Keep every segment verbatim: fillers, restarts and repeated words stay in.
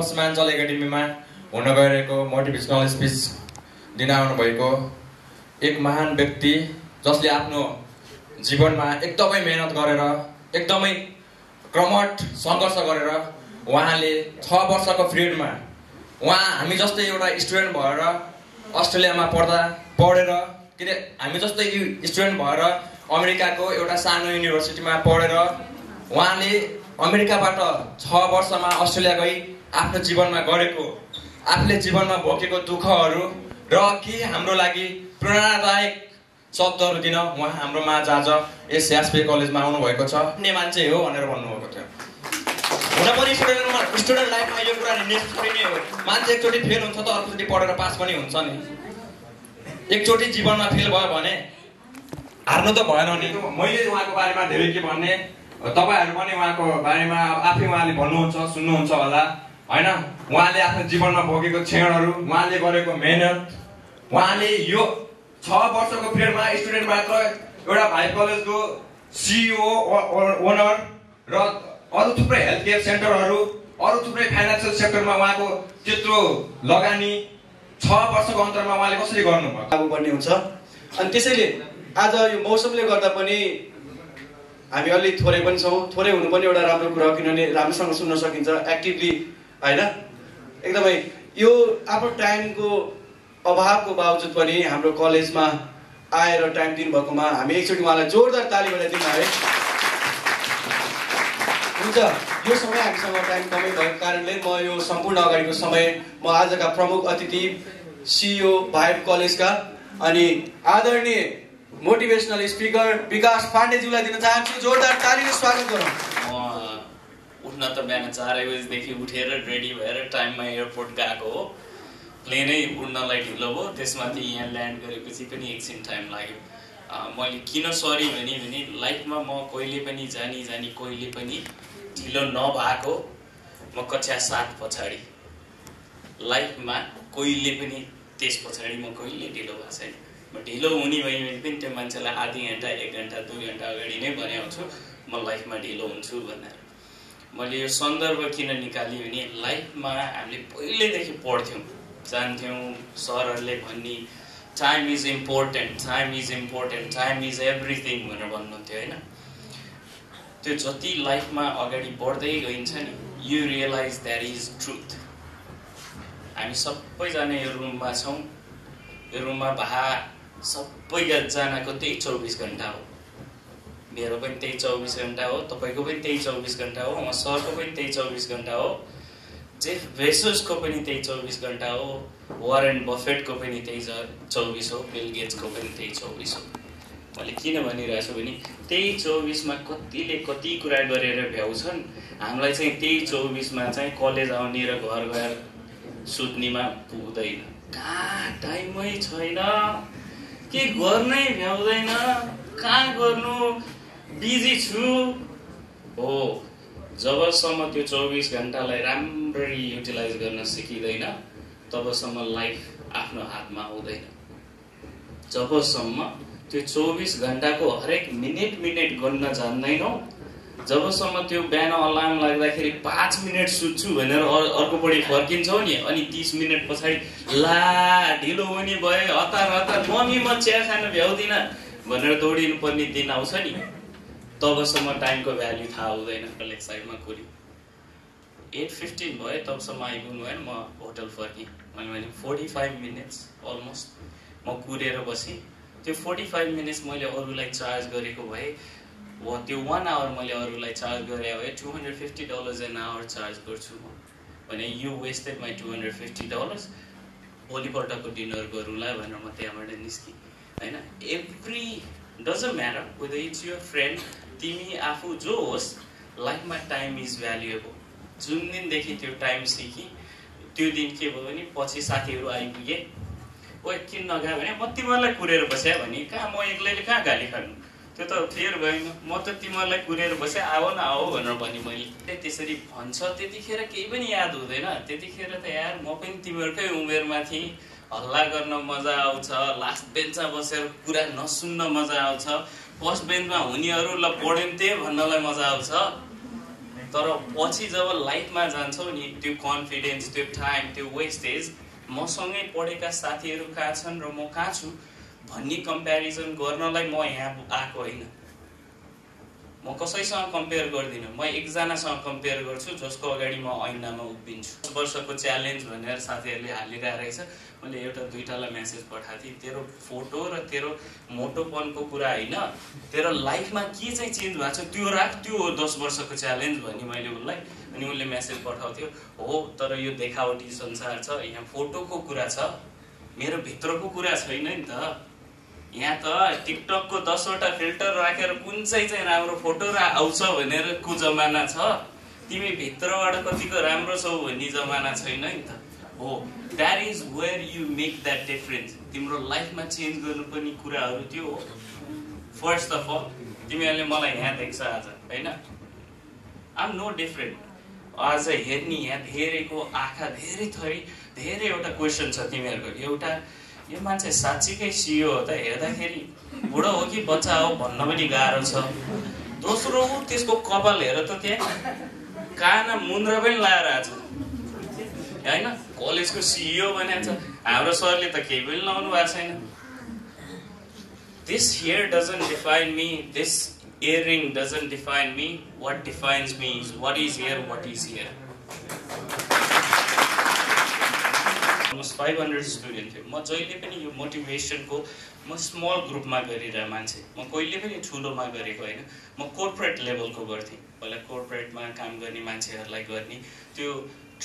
कस्तो मान्छल एकाडेमीमा हुन गएको मोटिभेसनल स्पीच दिन आउनु भएको एक महान व्यक्ति जसले आफ्नो जीवनमा एकदमै मेहनत गरेर एकदमै क्रमवत संघर्ष गरेर उहाँले छ वर्षको फ्रिडमा उहाँ हामी जस्तै एउटा स्टुडेन्ट भएर अस्ट्रेलियामा पढ्दा पढेर किन हामी जस्तै स्टुडेन्ट भएर अमेरिकाको एउटा सानो युनिभर्सिटीमा पढेर उहाँले अमेरिकाबाट छ वर्षमा अस्ट्रेलिया गई आफ्नो जीवनमा गरेको आफूले जीवनमा भोगेको दुःखहरू र के हाम्रो लागि प्रेरणादायक शब्दहरु दिन उहाँ हाम्रो माझ आज यस एसपी कलेजमा आउनु भएको छ भन्ने मान्छे हो भनेर भन्नु भएको थियो। हुन पनि स्टुडेन्टमा स्टुडेन्ट लाइफमा यो कुरा नेसेसरी नै हो। मान्छे एकचोटी फेल हुन्छ त अर्कोचोटी पढेर पास पनि हुन्छ नि। एकचोटी जीवनमा फेल भयो भने हार्नु त भएन नि। मैले उहाँको बारेमा धेरै के भन्ने तपाईहरु पनि उहाँको बारेमा आफै उहाँले भन्नुहुन्छ सुन्नुहुन्छ होला हैन। उहाँले आफ्नो जीवनमा भोगेको क्षणहरु उहाँले गरेको मेहनत उहाँले यो छ वर्षको पिरियडमा स्टुडेन्ट मात्र एउटा भाइब कलेजको सीईओ ओनर र अरु थुप्रै हेल्थ केयर सेन्टरहरु अरु थुप्रै फाइनान्शियल सेक्टरमा उहाँको त्यत्रो लगानी छ वर्षको अन्तरमा उहाँले कसरी गर्नुभयो अब भन्ने हुन्छ। अनि त्यसैले आज यो मौसमले गर्दा पनि हामी अलि थोरै पनि छौं। थोरै हुनु पनि एउटा राम्रो कुरा हो किनभने राम्रोसँग सुन्न सकिन्छ एक्टिभली हैन। एकदमै यो आफ्नो टाइमको अभावको बावजुद पनि हाम्रो कलेजमा आएर टाइम दिनुभएकोमा हामी एकचोटि उहाँलाई जोरदार ताली बजाइदिउँ है। हुन्छ यो समय हामीसँग टाइम कमै भएको कारणले म यो सम्पूर्ण अगाडिको समय म आजका प्रमुख अतिथि सीईओ भाइब कलेजका अनि आदरणीय मोटिभेसनल स्पिकर विकास पाण्डेज्यूलाई दिन चाहन्छु। जोरदार तालीले स्वागत गरौँ। म उठ्न त बिहान चार बजेदेखि उठेर रेडी भएर टाइममा एयरपोर्ट गएको हो। प्लेनै उड्नलाई ढिलो भयो त्यसमाथि यहाँ ल्यान्ड गरेपछि पनि एकछिन टाइम लाग्यो। मैले किन सरी भने भने लाइफमा म कहिले पनि जानी जानी कहिले पनि ढिलो नभएको म कक्षा सात पछाडि लाइफमा कहिले पनि त्यस पछाडि म कहिले ढिलो भएको छैन। म ढिलो हुने भयो भने पनि त्यो मान्छेलाई आधी घन्टा एक घन्टा दुई घन्टा अगाडि नै बनाउँछु म लाइफमा ढिलो हुन्छु भनेर। मैले यो सन्दर्भ किन निकालेँ भने लाइफमा हामीले पहिल्यैदेखि पढ्थ्यौँ जान्थ्यौँ सरहरूले भन्ने time is important time is important time is everything भनेर भन्नुहुन्थ्यो होइन। त्यो जति लाइफमा अगाडि बढ्दै गइन्छ नि you realise that is truth. हामी सबैजना यो रुममा छौँ यो रुममा भा सबैजनाको त्यही चौबिस घन्टा हो। मेरो पनि त्यही चौबिस घन्टा हो तपाईँको पनि त्यही चौबिस घन्टा हो म सरको पनि त्यही चौबिस घन्टा हो जेफ बेजोसको पनि त्यही चौबिस घन्टा हो वारेन बफेटको पनि त्यही चौबिस हो बिल गेट्सको पनि त्यही चौबिस हो। मैले किन भनिरहेको छु भने त्यही चौबिसमा कतिले कति कुरा गरेर भ्याउँछन् हामीलाई चाहिँ त्यही चौबिसमा चाहिँ कलेज आउने र घर गएर सुत्नेमा पुग्दैन। कहाँ टाइमै छैन के गर्नै भ्याउँदैन कहाँ गर्नु बिजी छु हो। जबसम्म त्यो चौबिस घण्टालाई राम्ररी युटिलाइज गर्न सिकिँदैन तबसम्म लाइफ आफ्नो हातमा हुँदैन। जबसम्म त्यो चौबिस घण्टाको हरेक मिनट मिनट गर्न जान्दैनौँ जबसम्म त्यो बिहान अलार्म लाग्दाखेरि पाँच मिनट सुत्छु भनेर अर्कोपट्टि फर्किन्छौँ नि अनि तीस मिनट पछाडि ला ढिलो हुने भयो हतार हतार मम्मी म चिया खान भ्याउँदिनँ भनेर दौडिनुपर्ने दिन आउँछ नि तबसम्म टाइमको भ्याल्यु थाहा हुँदैन। कलेज साइडमा कुर्यो एट फिफ्टिन भयो तबसम्म आइपुग्नु भएन म होटल फर्केँ। मैले मैले फोर्टी फाइभ मिनट्स अलमोस्ट म कुरेर बसेँ। त्यो फोर्टी फाइभ मिनट्स मैले अरूलाई चार्ज गरेको भए वा त्यो वान आवर मैले अरूलाई चार्ज गरे भए two hundred fifty dollars an hour charge गर्छु म भने you wasted my two hundred fifty dollars भोलिपल्टको डिनर गरौँला भनेर म त्यहाँबाट निस्केँ होइन। Every doesn't matter with it's your friend तिमी आफू जो होस् लाइफमा टाइम इज भ्यालुएबल। जुन दिनदेखि त्यो टाइम सिकेँ त्यो दिन के भयो भने पछि साथीहरू आइपुगे ओ किन नगयो भने म तिमीहरूलाई कुरेर बस्या भने कहाँ म एक्लैले कहाँ गाली खानु त्यो त क्लियर भएन। म त तिमीहरूलाई कुरेर बस्या आऊ न आऊ भनेर भने मैले त्यसरी भन्छ त्यतिखेर केही पनि याद हुँदैन। त्यतिखेर त यार म पनि तिमीहरूकै उमेरमा थिएँ हल्ला गर्न मजा आउँछ लास्ट बेन्चमा बसेर कुरा नसुन्न मजा आउँछ फर्स्ट बेन्चमा हुनेहरूलाई पढ्यौँ त्यही भन्नलाई मजा आउँछ तर पछि जब लाइफमा जान्छौ नि त्यो कन्फिडेन्स त्यो टाइम त्यो वेस्टेज मसँगै पढेका साथीहरू कहाँ छन् र म कहाँ छु भन्ने कम्प्यारिजन गर्नलाई म यहाँ आएको हैन। म कसैसँग कम्पेयर गर्दिन, म एकजनासँग कम्पेयर गर्छु जसको अगाडि म ऐनामा उभिन्छु। वर्षको च्यालेन्ज भनेर साथीहरूले हालिरहेको रहेछ। मैले एउटा दुईटालाई मेसेज पठाएको थिएँ, तेरो फोटो र तेरो मोटोपनको कुरा हैन, तेरो लाइफमा के चाहिँ चेन्ज भएको छ त्यो राख, त्यो हो दस वर्षको च्यालेन्ज भन्ने मैले उनलाई। अनि उनले मेसेज पठाउँथ्यो, हो तर यो देखावटी संसार छ, यहाँ फोटोको कुरा छ, मेरो भित्रको कुरा छैन नि त। यहाँ त टिकटकको दसवटा फिल्टर राखेर कुन चाहिँ चाहिँ राम्रो फोटो रा आउँछ भनेरको जमाना छ, तिमी भित्रबाट कतिको राम्रो छौ भन्ने जमाना छैन नि त। हो, that is where you make that difference. तिम्रो लाइफमा चेन्ज गर्नुपर्ने कुराहरू त्यो हो। फर्स्ट अफ अल तिमीहरूले मलाई यहाँ देख्छ आज, होइन? I am no different. आज हेर्ने यहाँ धेरैको आँखा धेरै थरी धेरै एउटा क्वेसन छ तिमीहरूको। एउटा यो मान्छे साँच्चीकै सियो हो त, हेर्दाखेरि बुढो हो कि बच्चा हो भन्न पनि गाह्रो छ। दोस्रो त्यसको कपाल हेर त, त्यहाँ काना मुन्द्रा पनि लाएर आएछ, होइन? कलेजको सिइओ बनाएको छ। हाम्रो सरले त केही पनि लाउनु भएको छैन। This hair doesn't define me, this earring doesn't define me, what defines me is what is here, what is here. Almost five hundred students थे। म जहिले पनि यो मोटिभेसनको म स्मल ग्रुपमा गरेर मान्छे, म कहिले पनि ठुलोमा गरेको होइन। म कोर्पोरेट लेभलको गर्थेँ, पहिला कोर्पोरेटमा काम गर्ने मान्छेहरूलाई गर्ने त्यो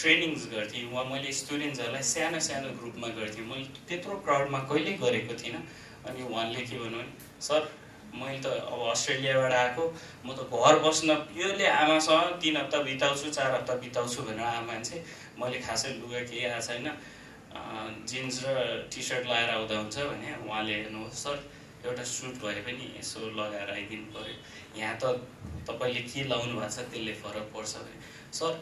ट्रेनिङ्स गर्थेँ, वा मैले स्टुडेन्ट्सहरूलाई सानो सानो ग्रुपमा गर्थेँ। मैले त्यत्रो क्राउडमा कहिले गरेको थिइनँ। अनि उहाँले के भन्नु भने, सर मैले त अब अस्ट्रेलियाबाट आएको, म त घर बस्न पियोले आमासँग तिन हप्ता बिताउँछु चार हप्ता बिताउँछु भनेर आमा मान्छे। मैले खासै लुगा केही आएको छैन, जिन्स र टी सर्ट लगाएर आउँदा हुन्छ भने उहाँले हेर्नुहोस् सर एउटा सुट भए पनि यसो लगाएर आइदिनु पऱ्यो, यहाँ त तपाईँले के लाउनु भएको छ त्यसले फरक पर्छ भने। सर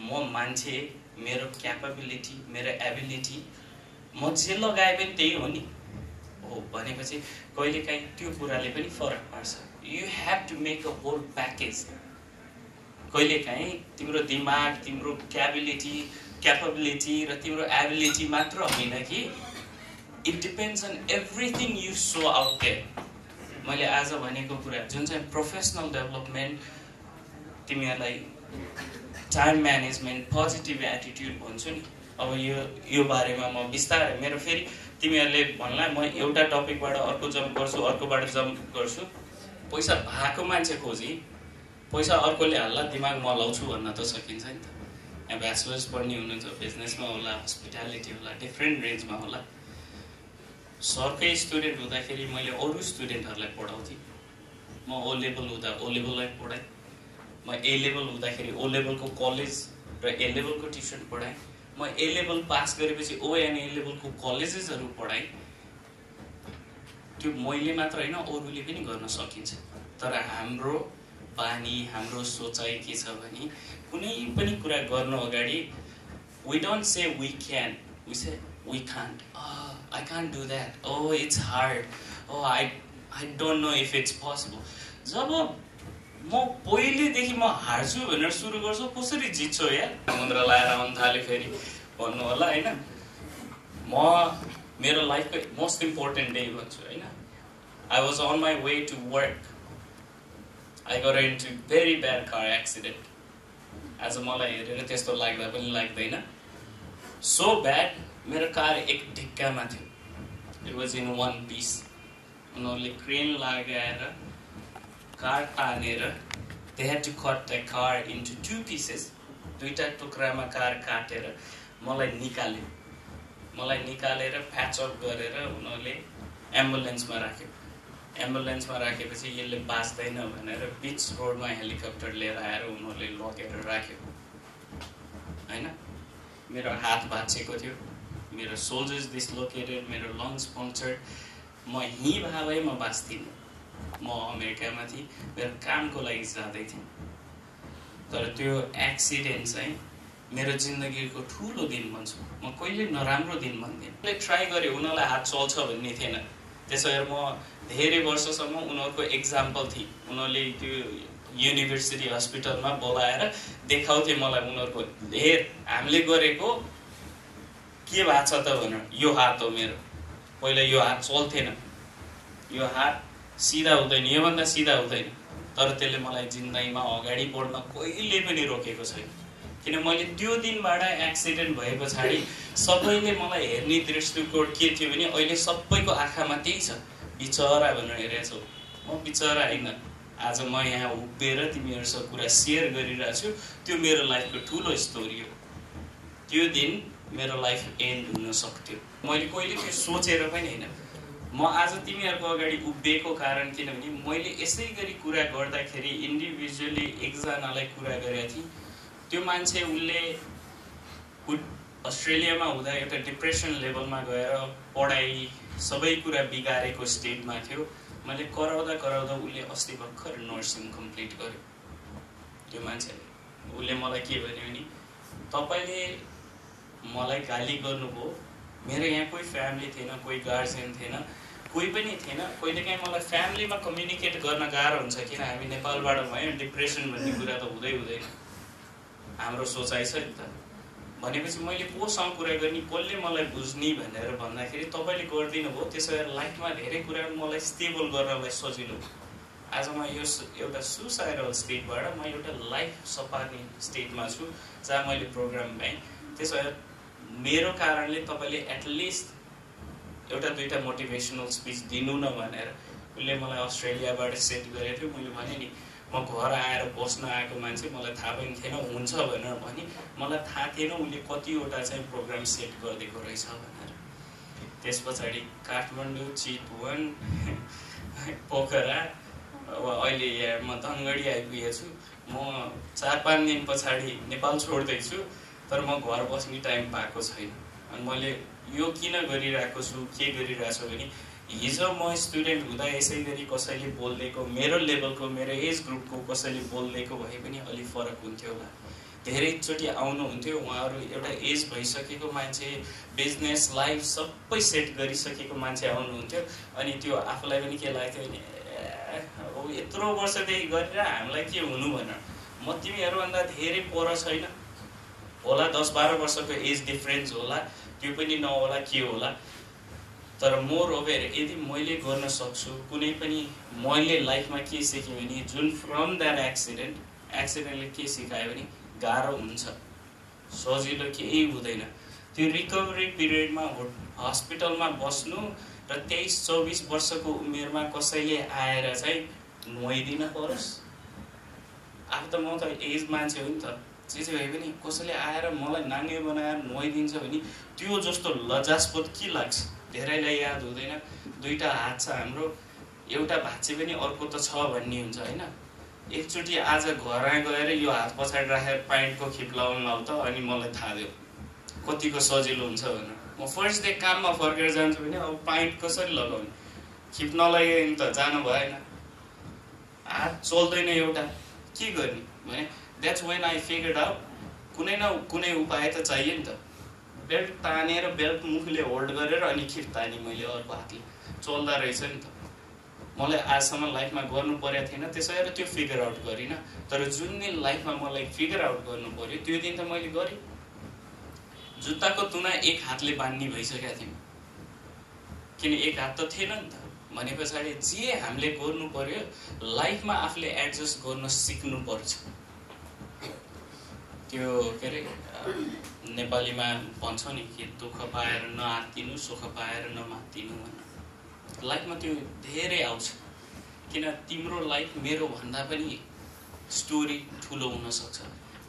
म मान्छे, मेरो क्यापेबिलिटी मेरो एबिलिटी म जे लगाए पनि त्यही हो नि। हो भनेपछि कहिलेकाहीँ त्यो कुराले पनि फरक पार्छ। You have to make a whole package. कहिलेकाहीँ तिम्रो दिमाग तिम्रो क्याबिलिटी क्यापेबिलिटी र तिम्रो एबिलिटी मात्र होइन कि, it depends on everything you so out there. मैले आज भनेको कुरा जुन चाहिँ प्रोफेसनल डेभलपमेन्ट, तिमीहरूलाई टाइम म्यानेजमेन्ट, पोजिटिभ एटिट्युड भन्छु नि। अब यो यो बारेमा म बिस्तारै, मेरो फेरि तिमीहरूले भन्ला म एउटा टपिकबाट अर्को जम्प गर्छु अर्कोबाट जम्प गर्छु, पैसा भएको मान्छे खोजी, पैसा अर्कोले हाल्ला दिमाग म लाउँछु भन्न त सकिन्छ नि त। यहाँ ब्याचलर्स पढ्ने हुनुहुन्छ, बिजनेसमा होला, हस्पिटालिटी होला, डिफ्रेन्ट रेन्जमा होला। सरकै स्टुडेन्ट हुँदाखेरि मैले अरू स्टुडेन्टहरूलाई पढाउँथेँ। म ओ लेभल हुँदा ओ लेभललाई पढाएँ, म ए लेभल हुँदाखेरि ओ लेभलको कलेज र ए लेभलको ट्युसन पढाएँ, म ए लेभल पास गरेपछि ओ एन्ड ए लेभलको कलेजेसहरू पढाएँ। त्यो मैले मात्र होइन अरूले पनि गर्न सकिन्छ। तर हाम्रो बानी हाम्रो सोचाइ के छ भने, कुनै पनि कुरा गर्नु अगाडि we don't say we can, we say we can't. I can't do that, oh it's hard, oh I I don't know if it's possible. जब म पहिलेदेखि म हार्छु भनेर सुरु गर्छु, कसरी जित्छु यार? मुन्द्रा लाएर आउनु थाले फेरि भन्नु होला, होइन? म मेरो लाइफको मोस्ट इम्पोर्टेन्ट डे भन्छु, होइन? I was on my way to work, I got into very bad car accident. आज मलाई हेरेर त्यस्तो लाग्दा पनि लाग्दैन। So bad, मेरो कार एक ढिक्कामा थियो। It was in one piece. उनीहरूले क्रेन लगाएर कार तानेर, they had to cut the car into two pieces. दुईटा टुक्रामा कार काटेर मलाई निकाल्यो। मलाई निकालेर प्याच अप गरेर उनीहरूले एम्बुलेन्समा राख्यो। एम्बुलेन्समा राखेपछि यसले बाँच्दैन भनेर बिच रोडमा हेलिकप्टर लिएर आएर उनीहरूले लगेर राख्यो, होइन? मेरो हात भाँचेको थियो, मेरो सोल्जर्स डिस्लोकेटेड, मेरो लङ्स पङ्क्चर्ड। म हिँ भावै म बाँच्दिनँ। म अमेरिकामा थिएँ, मेरो कामको लागि जाँदै थिएँ। तर त्यो एक्सिडेन्ट चाहिँ मेरो जिन्दगीको ठुलो दिन भन्छु। म कहिले नराम्रो दिन भन्दिनँ। मैले ट्राई गरेँ, उनीहरूलाई हात चल्छ भन्ने थिएन। त्यसो भएर म धेरै वर्षसम्म उनीहरूको एक्जाम्पल थिएँ। उनीहरूले त्यो University Hospital ma bolaera dekhauthe malai unharko her hamile gareko के भएको छ त भने यो हात हो मेरो पहिला यो हात चल्थेन यो हात सिधा हुँदैन यो भन्दा सिधा हुँदैन तर त्यसले मलाई जिन्दगीमा अगाडि बढ्न कहिले पनि रोकेको छैन किन मैले त्यो दिनबाट एक्सिडेन्ट भएपछि सबैले मलाई हेर्ने दृष्टिकोण के थियो भने अहिले सबैको आँखामा त्यही छ बिचरा भनेर हेरेछौ म बिचरा हैन आज म यहाँ उभिएर तिमीहरुसँग कुरा शेयर गरिरहेको छु त्यो मेरो लाइफको ठूलो स्टोरी हो त्यो दिन मेरो लाइफ एन्ड हुन सक्थ्यो मैले कहिले त्यो सोचेर पनि हैन म आज तिमीहरुको अगाडि उभिएको कारण किनभने मैले यसैगरी कुरा गर्दाखेरि इन्डिभिजुअली एकजनालाई कुरा गरेकी थिए त्यो मान्छे उले अस्ट्रेलियामा हुँदा एउटा डिप्रेसन लेभलमा गएर पढाइ सबै कुरा बिगारेको स्टेटमा थियो मैले कराउँदा कराउँदा उले अस्ति भर्खर नर्सिङ कम्प्लिट गर्यो त्यो मान्छेले उले मलाई के भन्यो नि तपाईले मलाई गाली गर्नुभयो मेरो यहाँ कोही फ्यामिली थिएन कोही गार्जियन थिएन कोही पनि थिएन कहिलेकाहीँ मलाई फ्यामिलीमा कम्युनिकेट गर्न गाह्रो हुन्छ किन हामी नेपालबाट भयो डिप्रेसन भन्ने कुरा त हुँदै हुँदैन हाम्रो सोचाइ छ नि त भनेपछि मैले कोसँग कुरा गर्ने कसले मलाई बुझ्ने भनेर भन्दाखेरि तपाईले गर्दिनु भयो त्यसैले लाइफमा धेरै कुरा मलाई स्टेबल गर्नलाई सजिलो आज म यो एउटा सुसाइडल स्टेटबाट म एउटा लाइफ सपार्ने स्टेटमा छु जहाँ मैले प्रोग्राम पाएँ त्यसैले मेरो कारणले तपाईले एट लीस्ट एउटा दुईटा मोटिभेशनल स्पीच दिनु न भनेर उले मलाई अस्ट्रेलियाबाट सेट गरेको थियो मैले भने नि म घर आएर बस्न आएको मान्छे मलाई थाहा पनि थिएन हुन्छ भनेर भनी मलाई थाहा थिएन उले कतिवटा चाहिँ प्रोग्राम सेट गर्दिएको रहेछ भनेर त्यसपछि काठमाडौँ चितवन पोखरा अहिले म धनगढी आइपुगेको छु म चार पाँच दिन पछाडी नेपाल छोड्दै छु तर म घर बस्ने टाइम पाएको छैन अनि मैले यो किन गरिरहेको छु के गरिरहेको छु भने हिजो म स्टुडेन्ट हुँदा यसैगरी कसैले बोल्देको मेरो लेभलको मेरो एज ग्रुपको कसैले बोल्देको भए पनि अलि फरक हुन्थ्यो होला धेरै चोटी आउनु हुन्थ्यो उहाँहरु एउटा एज भइसकेको मान्छे बिजनेस लाइफ सबै सेट गरिसकेको मान्छे आउनु हुन्थ्यो अनि त्यो आफुलाई पनि के लाग्थ्यो नि अब यत्रो वर्षदेखि गरेर हामीलाई के हुनु भनेर म तिमीहरु भन्दा धेरै पर छैन होला दस बाह्र वर्षको एज डिफरेन्स होला त्यो पनि नहोला के होला तर मोर ओभर यदि मैले गर्न सक्छु कुनै पनि मैले लाइफमा के सिकेँ भने जुन फ्रम दैट एक्सिडेन्ट एक्सिडेन्टले के सिकायो भने गाह्रो हुन्छ सजिलो केही हुँदैन त्यो रिकभरी पिरियडमा हस्पिटलमा बस्नु र तेइस चौबिस वर्षको उमेरमा कसैले आएर चाहिँ नोइदिन परोस् अब त म त एज मान्छे हो नि त जे भए पनि कसैले आएर मलाई नाङ्गे बनाएर नोइदिन्छ भने त्यो जस्तो लज्जास्पद के लाग्छ धेरैलाई याद हुँदैन दुईटा हात छ हाम्रो एउटा भाँचे पनि अर्को त छ भन्ने हुन्छ हैन एकचोटी आज घर गएर यो हात पछाडी राखेर प्यान्टको खिप लाउन लाउ त अनि मलाई थाहा दियो कतिको सजिलो हुन्छ भनेर म फर्स्ट डे काममा फर्केर जान्छु भने अब प्यान्ट कसरी लगाउने खिप नलागेन त जानु भएन हात चल्दैन एउटा के गर्ने भने That's when I figured out कुनै न कुनै उपाय त चाहियो नि त बेल्ट तानेर बेल्ट मुखले होल्ड गरेर अनि खिप तानी मैले अर्को हातले चल्दा रहेछ नि त मलाई आजसम्म लाइफमा गर्नु पर्या थिएन त्यसैले त्यो फिगर आउट गरिन तर जुन दिन लाइफमा मलाई फिगर आउट गर्नु पर्यो त्यो दिन त मैले गरे जुत्ताको तुना एक हातले बान्नी भइसक्या थियो किन एक हात त थिएन नि त भनेपछि जे हामीले गर्नु पर्यो लाइफमा आफूले एडजस्ट गर्न सिक्नु पर्छ त्यो के रे नेपालीमा भन्छ नि के दुःख पाएर नआत्तिनु सुख पाएर नमात्तिनु भन्ने लाइफमा त्यो धेरै आउँछ किन तिम्रो लाइफ मेरो भन्दा पनि स्टोरी ठूलो हुन सक्छ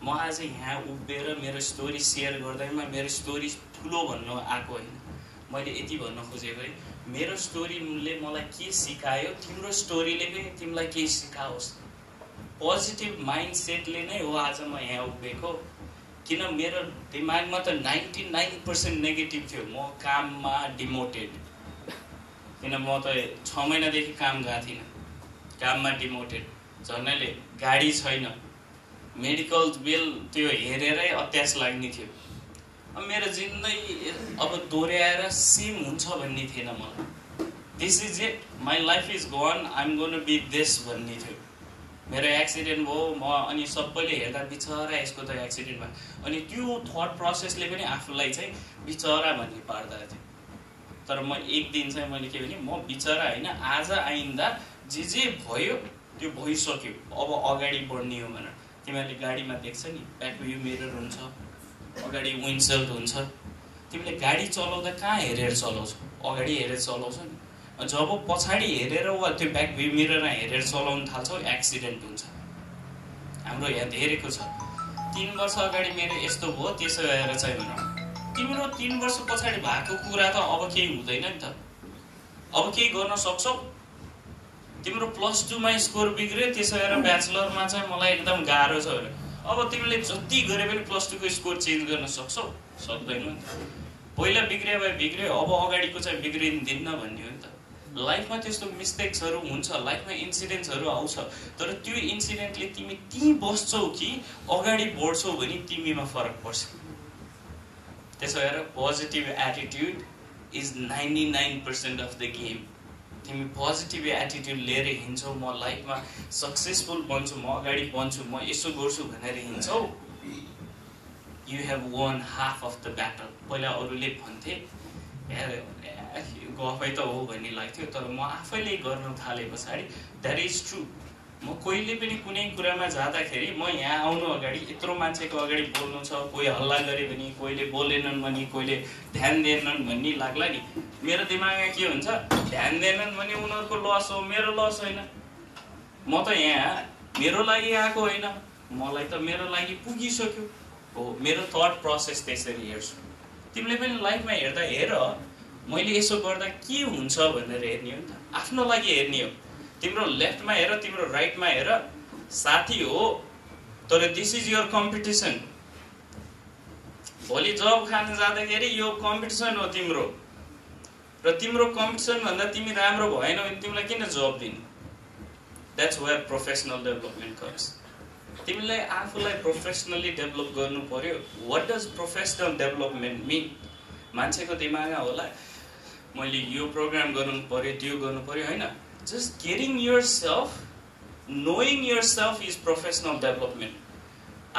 म आज यहाँ उभिएर मेरो स्टोरी शेयर गर्दैमा मेरो स्टोरी ठूलो भन्न आको हैन मैले यति भन्न खोजेको है मेरो स्टोरीले मलाई के सिकायो तिम्रो स्टोरीले पनि तिमीलाई के सिकाओस् पोजिटिभ माइन्डसेटले नै हो आज म यहाँ उभिएको किन मेरो दिमागमा त नाइन्टी नाइन पर्सेन्ट नेगेटिभ थियो म काममा डिमोटेड किन म त छ महिनादेखि काम गएको थिइनँ काममा डिमोटेड झन्नैले गाडी छैन मेडिकल बिल त्यो हेरेरै अत्यास लाग्ने थियो अब मेरो जिन्दगी अब दोहोऱ्याएर सेम हुन्छ भन्ने थिएन मलाई this is it my life is gone I am gonna be this भन्ने थियो मेरो एक्सिडेन्ट भयो अनि सबैले हेर्दा बिचरा यसको त एक्सिडेन्ट भयो अनि त्यो थॉट प्रोसेसले पनि आफुलाई चाहिँ बिचरा भन्ने पार्दा थियो तर म एक दिन चाहिँ मैले के भने म बिचरा हैन आज आइन्दा जे जे भयो त्यो भइसक्यो अब अगाडि बढ्ने हो भनेर तिमीले गाडीमा देख्छ नि ब्याक व्यू मिरर हुन्छ अगाडि विन्डसिल्ड हुन्छ तिमीले गाडी चलाउँदा कहाँ हेरेर चलाउँछौ अगाडि हेरेर चलाउँछौ नि जब पछाडी हेरेर वा त्यो ब्याक व्यू मिररमा हेरेर चलाउन थाल्छौ एक्सिडेन्ट हुन्छ हाम्रो यहाँ धेरैको छ तीन वर्ष अगाडि मेरो यस्तो भयो त्यसो भएर चाहिँ भनौं तिम्रो तीन वर्ष पछाडी भएको कुरा त अब केही हुँदैन नि त अब केही गर्न सक्छौ तिम्रो प्लस टू मा स्कोर बिग्रे त्यसो भएर ब्याचलर मा चाहिँ मलाई एकदम गाह्रो छ अब तिमीले जति गरे पनि प्लस टू को स्कोर चेन्ज गर्न सक्छौ सक्दैनौ नि त पहिला बिग्रे भए बिग्रे अब अगाडिको चाहिँ बिग्रिन दिन्न भन्ने हो नि त Life में त्यस्तो मिस्टेक्सहरु हुन्छ लाइफ में इन्सिडेन्ट्सहरु आउँछ तर त्यो इन्सिडेन्टले तिमी ती बस्छौ कि अगाडि बढ्छौ भने तिमीमा फरक पर्छ त्यसैले positive attitude is ninety-nine percent of the game तिमी पोजिटिभ एटिट्युड लिएर हिँड्छौ म लाइफमा सक्सेसफुल बन्छु म अगाडि बढ्छु म यसो गर्छु भनेर हिँड्छौ you have one half of the battle पहिला अरूले भन्थे गफै त हो भन्ने लाग्थ्यो तर म आफैले गर्न थालेपछि दैट इज ट्रू म कोहीले पनि कुनै कुरामा जाँदाखेरि म यहाँ आउनु अगाडि यत्रो मान्छेको अगाडि बोल्नु छ कोही हल्ला गरे भने कोहीले बोलेनन् भने कोहीले ध्यान दिएनन् भन्ने लाग्ला नि मेरो दिमागमा के हुन्छ ध्यान दिएनन् भने उनीहरुको लस हो मेरो लस हैन म त यहाँ मेरो लागि आएको हैन मलाई त मेरो लागि पुगिसक्यो हो मेरो थॉट प्रोसेस त्यसरी हेर्छु तिमीले पनि लाइफमा हेर्दा हेर मैले यसो गर्दा के हुन्छ भनेर हेर्ने हो नि त आफ्नो लागि हेर्ने हो तिम्रो लेफ्टमा हेर तिम्रो राइटमा हेर साथी हो तर दिस इज योर कम्पिटिसन भोलि जब खान जाँदाखेरि यो कम्पिटिसन हो तिम्रो र तिम्रो कम्पिटिसन भन्दा तिमी राम्रो भएन भने तिमीलाई किन जवाब दिनु that's where professional development comes तिमीलाई आफुलाई प्रोफेशनली डेभलप गर्नु पर्यो what does professional development mean मान्छेको दिमागमा होला मैले यो प्रोग्राम गर्नु पर्यो त्यो गर्नु पर्यो हैन just caring yourself knowing yourself is professional development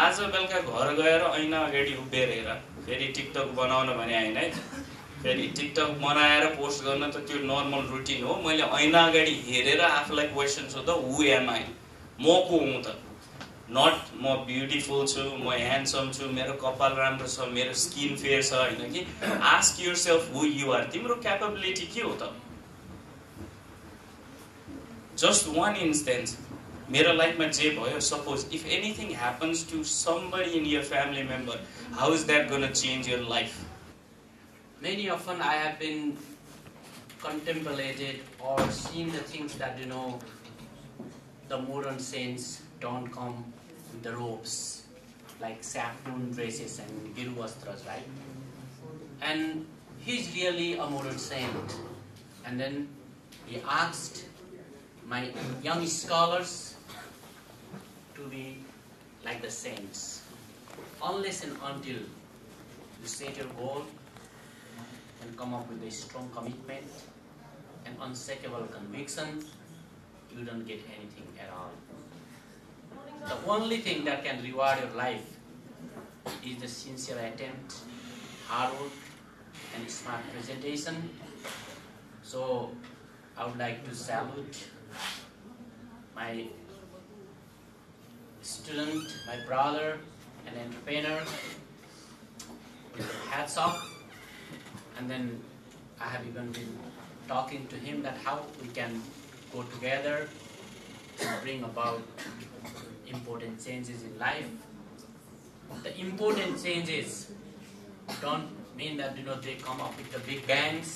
आज बेलुका घर गएर ऐना अगाडि उभिएर हेर फेरि टिकटक बनाउन भने हैन है फेरि टिकटक बनाएर पोस्ट गर्न त त्यो नर्मल रुटिन हो मैले ऐना अगाडि हेरेर आफुलाई क्वेशन सोध्दा हु एम आई म को हुँ त नट म ब्युटिफुल छु म ह्यान्डसम छु मेरो कपाल राम्रो छ मेरो स्किन फेयर छ हैन कि ask yourself who you are तिम्रो क्यापेबिलिटी के हो त जस्ट वन इन्स्टेन्स मेरो लाइफमा जे भयो suppose if anything happens to somebody in your family member how is that gonna change your life many often I have been contemplated or seen the things that you know the modern saints don't come with the robes like saffron dresses and giruvastras, right? And he's really a modern saint. And then he asked my young scholars to be like the saints. Unless and until you set your goal and come up with a strong commitment and unshakable conviction, you don't get anything at all. The only thing that can reward your life is the sincere attempt, hard work, and smart presentation. So I would like to salute my student, my brother, an entrepreneur with hats off. And then I have even been talking to him that how we can go together and bring about important changes in life. The important changes don't mean that you know they come up with the big bangs,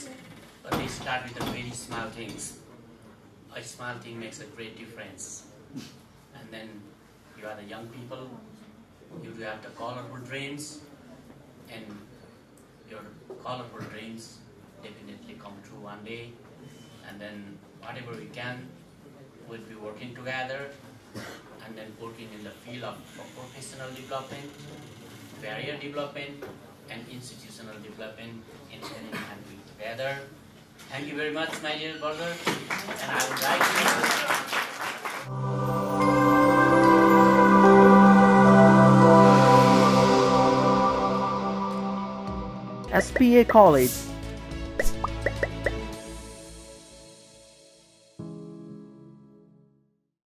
but they start with the very small things. A small thing makes a great difference. And then you are the young people, you have the colorful dreams, and your colorful dreams definitely come true one day. And then whatever we can, we'll be working together. And then working in the field of, of professional development, career development, and institutional developement in any country together. Thank you very much, my dear brother, and I would like to. S P A College